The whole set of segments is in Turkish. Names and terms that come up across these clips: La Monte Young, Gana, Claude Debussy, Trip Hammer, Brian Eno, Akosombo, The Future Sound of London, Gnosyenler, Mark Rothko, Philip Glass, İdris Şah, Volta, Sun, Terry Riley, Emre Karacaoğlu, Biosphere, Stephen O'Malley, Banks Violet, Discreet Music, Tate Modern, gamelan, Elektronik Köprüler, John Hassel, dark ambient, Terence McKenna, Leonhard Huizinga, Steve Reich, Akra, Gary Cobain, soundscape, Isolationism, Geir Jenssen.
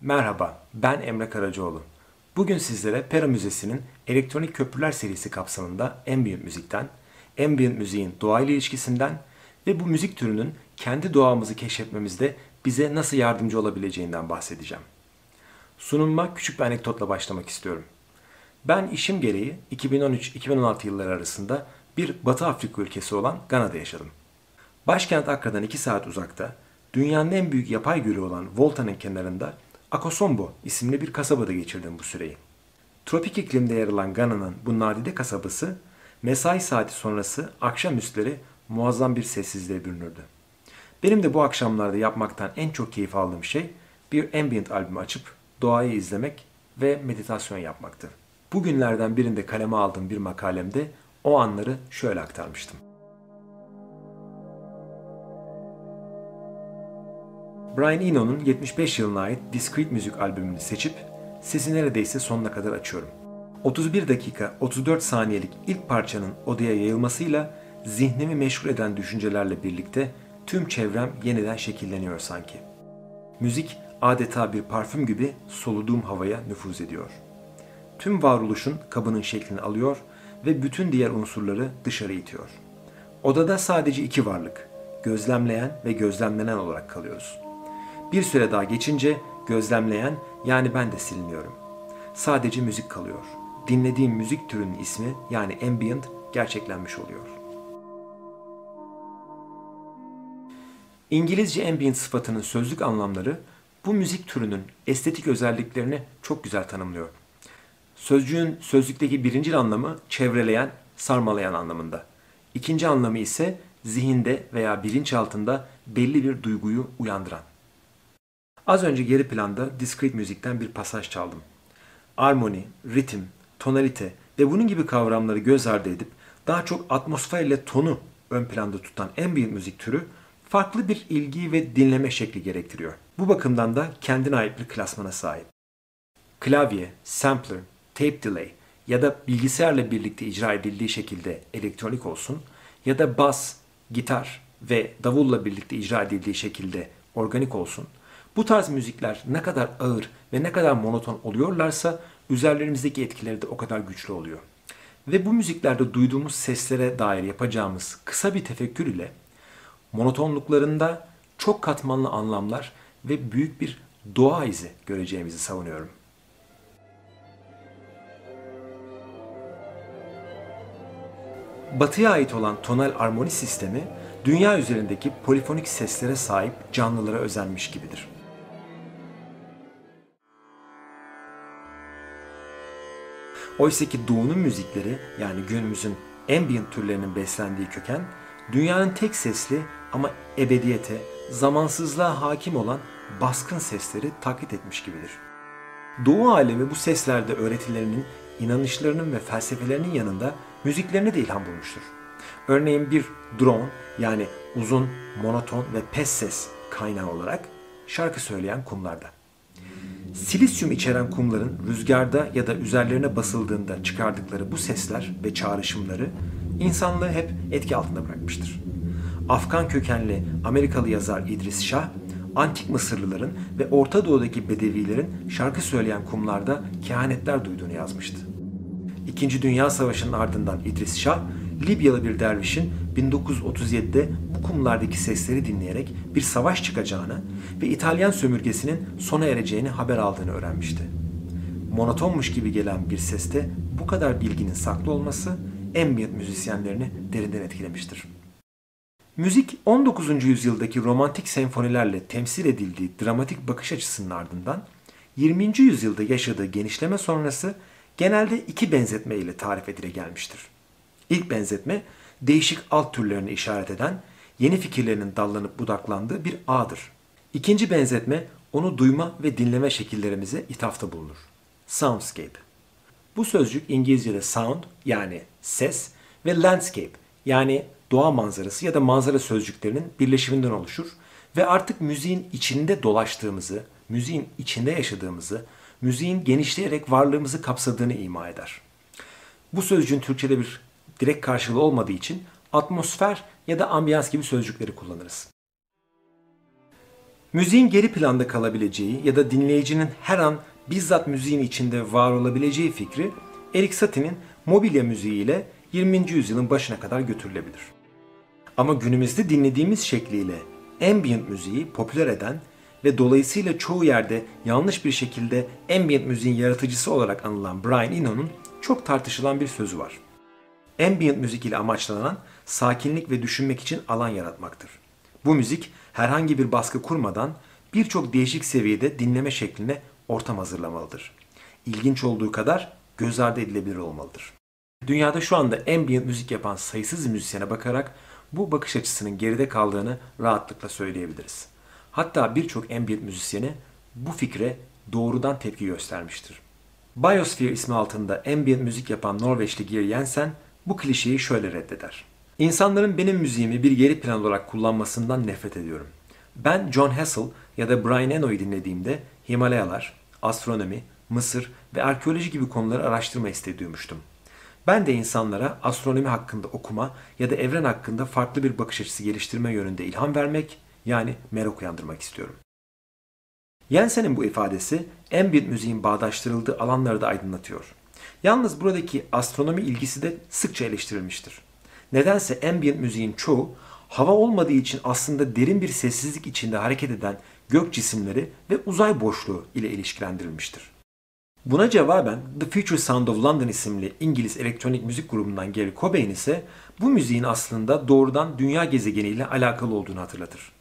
Merhaba, ben Emre Karacaoğlu. Bugün sizlere Pera Müzesi'nin Elektronik Köprüler serisi kapsamında ambient müzikten, ambient müziğin doğayla ilişkisinden ve bu müzik türünün kendi doğamızı keşfetmemizde bize nasıl yardımcı olabileceğinden bahsedeceğim. Sunumuma küçük bir anekdotla başlamak istiyorum. Ben işim gereği 2013-2016 yılları arasında bir Batı Afrika ülkesi olan Gana'da yaşadım. Başkent Akra'dan 2 saat uzakta, dünyanın en büyük yapay gölü olan Volta'nın kenarında Akosombo isimli bir kasabada geçirdim bu süreyi. Tropik iklimde yer alan Gana'nın bu nadide kasabası, mesai saati sonrası akşamüstleri muazzam bir sessizliğe bürünürdü. Benim de bu akşamlarda yapmaktan en çok keyif aldığım şey bir ambient albümü açıp doğayı izlemek ve meditasyon yapmaktı. Bugünlerden birinde kaleme aldığım bir makalemde o anları şöyle aktarmıştım. Brian Eno'nun 75 yılına ait Discreet Music albümünü seçip sesi neredeyse sonuna kadar açıyorum. 31 dakika 34 saniyelik ilk parçanın odaya yayılmasıyla zihnimi meşgul eden düşüncelerle birlikte tüm çevrem yeniden şekilleniyor sanki. Müzik adeta bir parfüm gibi soluduğum havaya nüfuz ediyor. Tüm varoluşun kabının şeklini alıyor ve bütün diğer unsurları dışarı itiyor. Odada sadece iki varlık, gözlemleyen ve gözlemlenen olarak kalıyoruz. Bir süre daha geçince gözlemleyen, yani ben de siliniyorum. Sadece müzik kalıyor. Dinlediğim müzik türünün ismi, yani ambient, gerçeklenmiş oluyor. İngilizce ambient sıfatının sözlük anlamları bu müzik türünün estetik özelliklerini çok güzel tanımlıyor. Sözcüğün sözlükteki birincil anlamı çevreleyen, sarmalayan anlamında. İkinci anlamı ise zihinde veya bilinçaltında belli bir duyguyu uyandıran. Az önce geri planda Discreet Music'ten bir pasaj çaldım. Armoni, ritim, tonalite ve bunun gibi kavramları göz ardı edip daha çok atmosfer ile tonu ön planda tutan ambient müzik türü farklı bir ilgi ve dinleme şekli gerektiriyor. Bu bakımdan da kendine ait bir klasmana sahip. Klavye, sampler, tape delay ya da bilgisayarla birlikte icra edildiği şekilde elektronik olsun ya da bas, gitar ve davulla birlikte icra edildiği şekilde organik olsun, bu tarz müzikler ne kadar ağır ve ne kadar monoton oluyorlarsa üzerlerimizdeki etkileri de o kadar güçlü oluyor. Ve bu müziklerde duyduğumuz seslere dair yapacağımız kısa bir tefekkür ile monotonluklarında çok katmanlı anlamlar ve büyük bir doğa izi göreceğimizi savunuyorum. Batıya ait olan tonal armoni sistemi, dünya üzerindeki polifonik seslere sahip canlılara özenmiş gibidir. Oysaki doğunun müzikleri, yani günümüzün ambient türlerinin beslendiği köken, dünyanın tek sesli ama ebediyete, zamansızlığa hakim olan baskın sesleri taklit etmiş gibidir. Doğu alemi bu seslerde öğretilerinin, inanışlarının ve felsefelerinin yanında müziklerine de ilham bulmuştur. Örneğin bir drone, yani uzun, monoton ve pes ses kaynağı olarak şarkı söyleyen kumlarda. Silisyum içeren kumların rüzgarda ya da üzerlerine basıldığında çıkardıkları bu sesler ve çağrışımları insanlığı hep etki altında bırakmıştır. Afgan kökenli Amerikalı yazar İdris Şah, Antik Mısırlıların ve Orta Doğu'daki Bedevilerin şarkı söyleyen kumlarda kehanetler duyduğunu yazmıştı. İkinci Dünya Savaşı'nın ardından İdris Şah, Libyalı bir dervişin 1937'de bu kumlardaki sesleri dinleyerek bir savaş çıkacağını ve İtalyan sömürgesinin sona ereceğini haber aldığını öğrenmişti. Monotonmuş gibi gelen bir seste bu kadar bilginin saklı olması ambient müzisyenlerini derinden etkilemiştir. Müzik 19. yüzyıldaki romantik senfonilerle temsil edildiği dramatik bakış açısının ardından 20. yüzyılda yaşadığı genişleme sonrası genelde iki benzetme ile tarif edile gelmiştir. İlk benzetme, değişik alt türlerini işaret eden, yeni fikirlerinin dallanıp budaklandığı bir ağdır. İkinci benzetme, onu duyma ve dinleme şekillerimize ithafta bulunur. Soundscape. Bu sözcük İngilizce'de sound, yani ses ve landscape, yani doğa manzarası ya da manzara sözcüklerinin birleşiminden oluşur ve artık müziğin içinde dolaştığımızı, müziğin içinde yaşadığımızı, müziğin genişleyerek varlığımızı kapsadığını ima eder. Bu sözcüğün Türkçe'de bir direkt karşılığı olmadığı için atmosfer ya da ambiyans gibi sözcükleri kullanırız. Müziğin geri planda kalabileceği ya da dinleyicinin her an bizzat müziğin içinde var olabileceği fikri Erik Satie'nin mobilya müziğiyle 20. yüzyılın başına kadar götürülebilir. Ama günümüzde dinlediğimiz şekliyle ambient müziği popüler eden ve dolayısıyla çoğu yerde yanlış bir şekilde ambient müziğin yaratıcısı olarak anılan Brian Eno'nun çok tartışılan bir sözü var. Ambient müzik ile amaçlanan sakinlik ve düşünmek için alan yaratmaktır. Bu müzik herhangi bir baskı kurmadan birçok değişik seviyede dinleme şekline ortam hazırlamalıdır. İlginç olduğu kadar göz ardı edilebilir olmalıdır. Dünyada şu anda ambient müzik yapan sayısız müzisyene bakarak bu bakış açısının geride kaldığını rahatlıkla söyleyebiliriz. Hatta birçok ambient müzisyeni bu fikre doğrudan tepki göstermiştir. Biosphere ismi altında ambient müzik yapan Norveçli Geir Jenssen bu klişeyi şöyle reddeder. İnsanların benim müziğimi bir geri plan olarak kullanmasından nefret ediyorum. Ben John Hassel ya da Brian Eno'yu dinlediğimde Himalayalar, astronomi, Mısır ve arkeoloji gibi konuları araştırma isteği duymuştum. Ben de insanlara astronomi hakkında okuma ya da evren hakkında farklı bir bakış açısı geliştirme yönünde ilham vermek, yani merak uyandırmak istiyorum. Jensen'in bu ifadesi ambient müziğin bağdaştırıldığı alanları da aydınlatıyor. Yalnız buradaki astronomi ilgisi de sıkça eleştirilmiştir. Nedense ambient müziğin çoğu hava olmadığı için aslında derin bir sessizlik içinde hareket eden gök cisimleri ve uzay boşluğu ile ilişkilendirilmiştir. Buna cevaben The Future Sound of London isimli İngiliz elektronik müzik grubundan Gary Cobain ise bu müziğin aslında doğrudan dünya gezegeniyle alakalı olduğunu hatırlatır.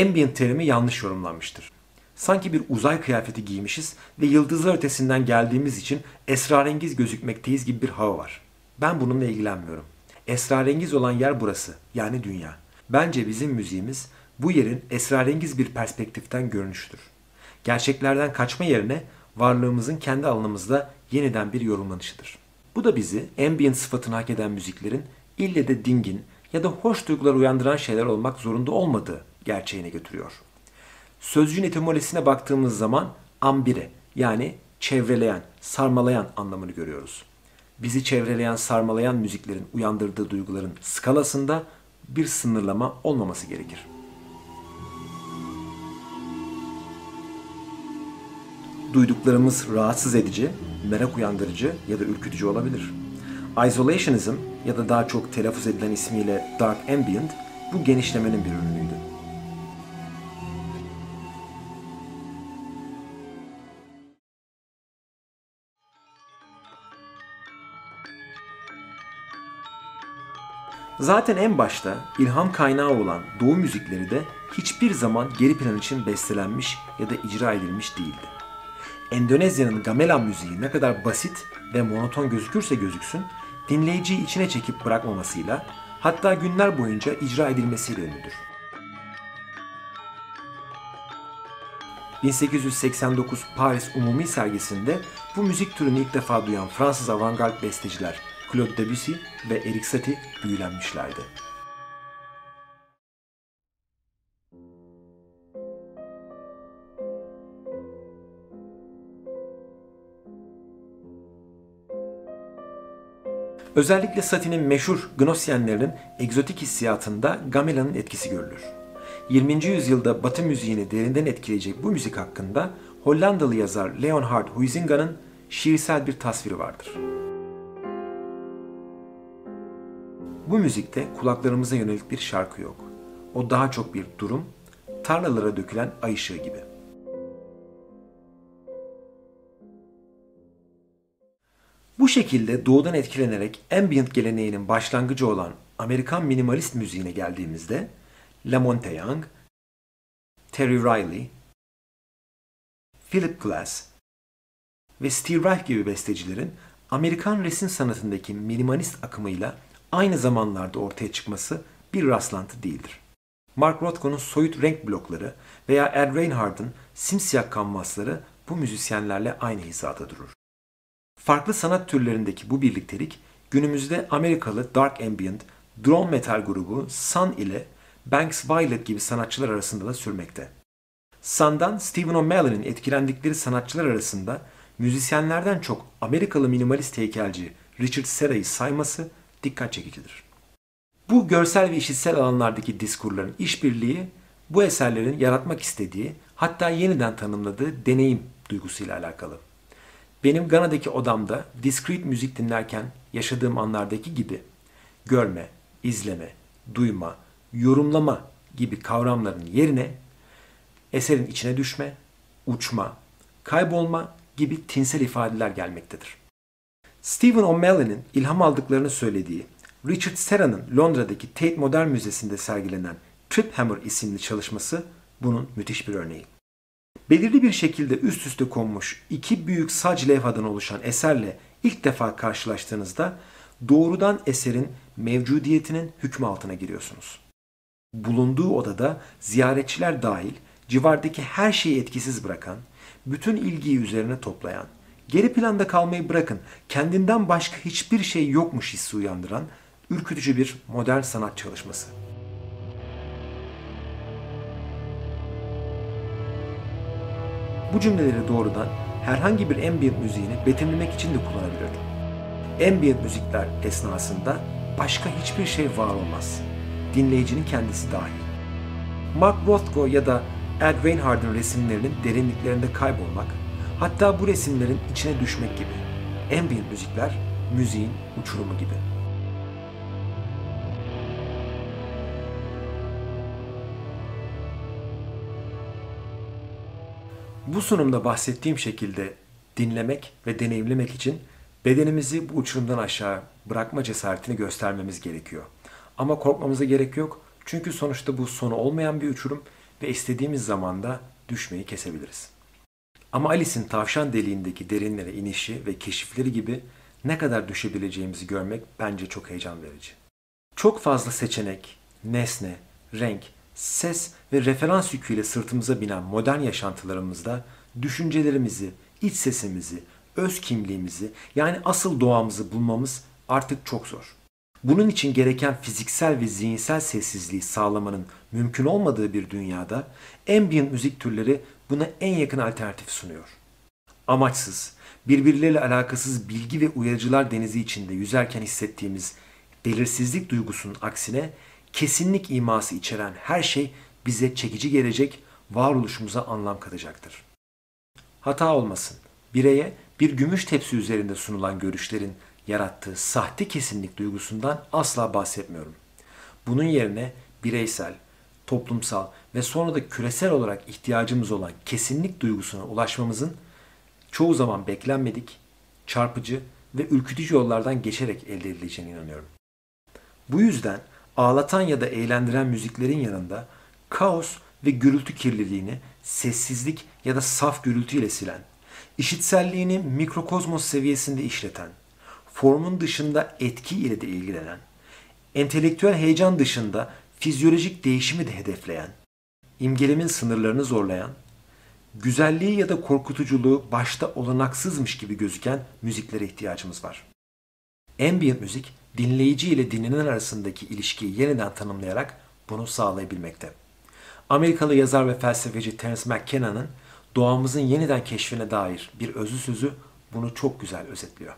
Ambient terimi yanlış yorumlanmıştır. Sanki bir uzay kıyafeti giymişiz ve yıldızlar ötesinden geldiğimiz için esrarengiz gözükmekteyiz gibi bir hava var. Ben bununla ilgilenmiyorum. Esrarengiz olan yer burası, yani dünya. Bence bizim müziğimiz bu yerin esrarengiz bir perspektiften görünüşüdür. Gerçeklerden kaçma yerine varlığımızın kendi alanımızda yeniden bir yorumlanışıdır. Bu da bizi ambient sıfatını hak eden müziklerin ille de dingin ya da hoş duygular uyandıran şeyler olmak zorunda olmadığı gerçeğine götürüyor. Sözcüğün etimolojisine baktığımız zaman ambire, yani çevreleyen, sarmalayan anlamını görüyoruz. Bizi çevreleyen, sarmalayan müziklerin uyandırdığı duyguların skalasında bir sınırlama olmaması gerekir. Duyduklarımız rahatsız edici, merak uyandırıcı ya da ürkütücü olabilir. Isolationism ya da daha çok telaffuz edilen ismiyle dark ambient bu genişlemenin bir ürünüydü. Zaten en başta ilham kaynağı olan Doğu müzikleri de hiçbir zaman geri plan için bestelenmiş ya da icra edilmiş değildi. Endonezya'nın gamelan müziği ne kadar basit ve monoton gözükürse gözüksün, dinleyiciyi içine çekip bırakmamasıyla, hatta günler boyunca icra edilmesiyle ünlüdür. 1889 Paris Umumi sergisinde bu müzik türünü ilk defa duyan Fransız avantgard besteciler Claude Debussy ve Erik Satie büyülenmişlerdi. Özellikle Satie'nin meşhur Gnosyenlerinin egzotik hissiyatında gamelanın etkisi görülür. 20. yüzyılda Batı müziğini derinden etkileyecek bu müzik hakkında Hollandalı yazar Leonhard Huizinga'nın şiirsel bir tasviri vardır. Bu müzikte kulaklarımıza yönelik bir şarkı yok. O daha çok bir durum, tarlalara dökülen ay ışığı gibi. Bu şekilde doğudan etkilenerek ambient geleneğinin başlangıcı olan Amerikan minimalist müziğine geldiğimizde La Monte Young, Terry Riley, Philip Glass ve Steve Reich gibi bestecilerin Amerikan resim sanatındaki minimalist akımıyla aynı zamanlarda ortaya çıkması bir rastlantı değildir. Mark Rothko'nun soyut renk blokları veya Ed Reinhardt'ın simsiyah kanvasları bu müzisyenlerle aynı hizada durur. Farklı sanat türlerindeki bu birliktelik günümüzde Amerikalı dark ambient, drone metal grubu Sun ile Banks Violet gibi sanatçılar arasında da sürmekte. Sun'dan Stephen O'Malley'nin etkilendikleri sanatçılar arasında müzisyenlerden çok Amerikalı minimalist heykelci Richard Serra'yı sayması dikkat çekicidir. Bu görsel ve işitsel alanlardaki diskurların işbirliği bu eserlerin yaratmak istediği, hatta yeniden tanımladığı deneyim duygusuyla alakalı. Benim Gana'daki odamda Discreet müzik dinlerken yaşadığım anlardaki gibi görme, izleme, duyma, yorumlama gibi kavramların yerine eserin içine düşme, uçma, kaybolma gibi tinsel ifadeler gelmektedir. Stephen O'Malley'nin ilham aldıklarını söylediği, Richard Serra'nın Londra'daki Tate Modern Müzesi'nde sergilenen Trip Hammer isimli çalışması bunun müthiş bir örneği. Belirli bir şekilde üst üste konmuş iki büyük sac levhadan oluşan eserle ilk defa karşılaştığınızda doğrudan eserin mevcudiyetinin hükmü altına giriyorsunuz. Bulunduğu odada ziyaretçiler dahil civardaki her şeyi etkisiz bırakan, bütün ilgiyi üzerine toplayan, geri planda kalmayı bırakın, kendinden başka hiçbir şey yokmuş hissi uyandıran ürkütücü bir modern sanat çalışması. Bu cümleleri doğrudan herhangi bir ambient müziğini betimlemek için de kullanabilirdim. Ambient müzikler esnasında başka hiçbir şey var olmaz. Dinleyicinin kendisi dahil. Mark Rothko ya da Ed Reinhardt'ın resimlerinin derinliklerinde kaybolmak, hatta bu resimlerin içine düşmek gibi. Ambient müzikler, müziğin uçurumu gibi. Bu sunumda bahsettiğim şekilde dinlemek ve deneyimlemek için bedenimizi bu uçurumdan aşağı bırakma cesaretini göstermemiz gerekiyor. Ama korkmamıza gerek yok, çünkü sonuçta bu sonu olmayan bir uçurum ve istediğimiz zamanda düşmeyi kesebiliriz. Ama Alice'in tavşan deliğindeki derinlere inişi ve keşifleri gibi ne kadar düşebileceğimizi görmek bence çok heyecan verici. Çok fazla seçenek, nesne, renk, ses ve referans yüküyle sırtımıza binen modern yaşantılarımızda düşüncelerimizi, iç sesimizi, öz kimliğimizi, yani asıl doğamızı bulmamız artık çok zor. Bunun için gereken fiziksel ve zihinsel sessizliği sağlamanın mümkün olmadığı bir dünyada ambient müzik türleri buna en yakın alternatif sunuyor. Amaçsız, birbirleriyle alakasız bilgi ve uyarıcılar denizi içinde yüzerken hissettiğimiz belirsizlik duygusunun aksine kesinlik iması içeren her şey bize çekici gelecek, varoluşumuza anlam katacaktır. Hata olmasın, bireye bir gümüş tepsi üzerinde sunulan görüşlerin yarattığı sahte kesinlik duygusundan asla bahsetmiyorum. Bunun yerine bireysel, toplumsal ve sonra da küresel olarak ihtiyacımız olan kesinlik duygusuna ulaşmamızın çoğu zaman beklenmedik, çarpıcı ve ürkütücü yollardan geçerek elde edileceğine inanıyorum. Bu yüzden ağlatan ya da eğlendiren müziklerin yanında kaos ve gürültü kirliliğini sessizlik ya da saf gürültüyle silen, işitselliğini mikrokozmos seviyesinde işleten, formun dışında etki ile de ilgilenen, entelektüel heyecan dışında fizyolojik değişimi de hedefleyen, imgelemin sınırlarını zorlayan, güzelliği ya da korkutuculuğu başta olanaksızmış gibi gözüken müziklere ihtiyacımız var. Ambient müzik, dinleyici ile dinlenen arasındaki ilişkiyi yeniden tanımlayarak bunu sağlayabilmekte. Amerikalı yazar ve felsefeci Terence McKenna'nın doğamızın yeniden keşfine dair bir özlü sözü bunu çok güzel özetliyor.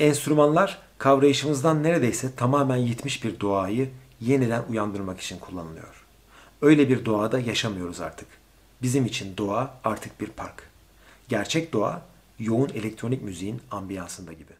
Enstrümanlar kavrayışımızdan neredeyse tamamen yitmiş bir doğayı yeniden uyandırmak için kullanılıyor. Öyle bir doğada yaşamıyoruz artık. Bizim için doğa artık bir park. Gerçek doğa yoğun elektronik müziğin ambiyansında gibi.